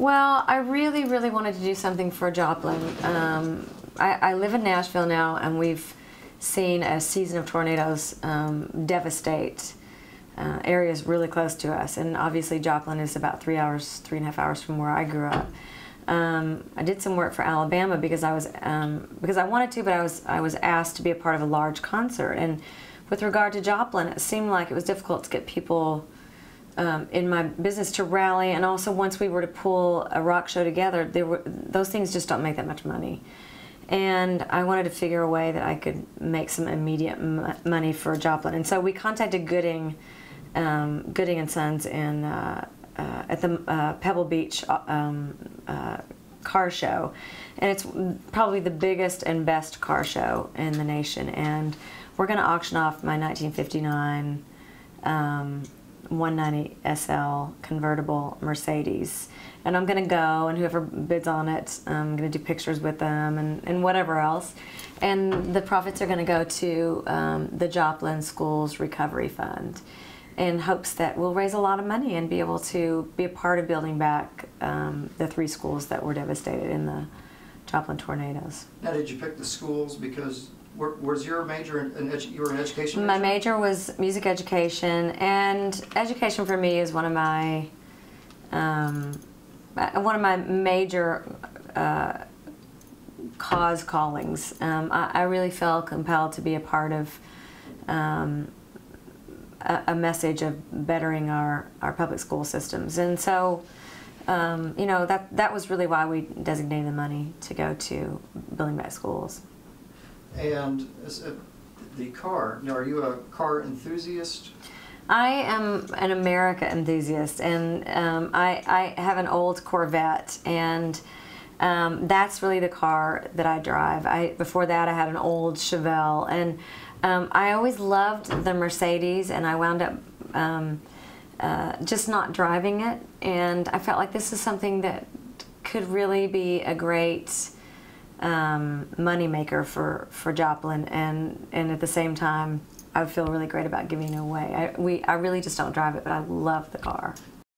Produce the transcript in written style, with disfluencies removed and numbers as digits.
Well, I really, really wanted to do something for Joplin. I live in Nashville now, and we've seen a season of tornadoes devastate areas really close to us. And obviously Joplin is about 3 and a half hours from where I grew up. I did some work for Alabama because I was because I wanted to, but I was asked to be a part of a large concert. And with regard to Joplin, it seemed like it was difficult to get people in my business to rally. And also, once we were to pull a rock show together, those things just don't make that much money. And I wanted to figure a way that I could make some immediate money for Joplin. And so we contacted Gooding, Gooding and Sons in, at the Pebble Beach car show. And it's probably the biggest and best car show in the nation. And we're going to auction off my 1959 190 SL convertible Mercedes, and I'm gonna go, and whoever bids on it, I'm gonna do pictures with them and whatever else, and the profits are gonna go to the Joplin Schools Recovery Fund, in hopes that we'll raise a lot of money and be able to be a part of building back the 3 schools that were devastated in the Joplin tornadoes. Now, did you pick the schools because? Was your major you were in education? My major was music education, and education for me is one of my major callings. I really felt compelled to be a part of a message of bettering our public school systems, and so. You know, that was really why we designated the money to go to building back schools. And the car, now, are you a car enthusiast? I am an America enthusiast, and I have an old Corvette, and that's really the car that I drive. Before that, I had an old Chevelle, and I always loved the Mercedes, and I wound up just not driving it, and I felt like this is something that could really be a great money maker for Joplin, and at the same time I feel really great about giving it away. I really just don't drive it, but I love the car.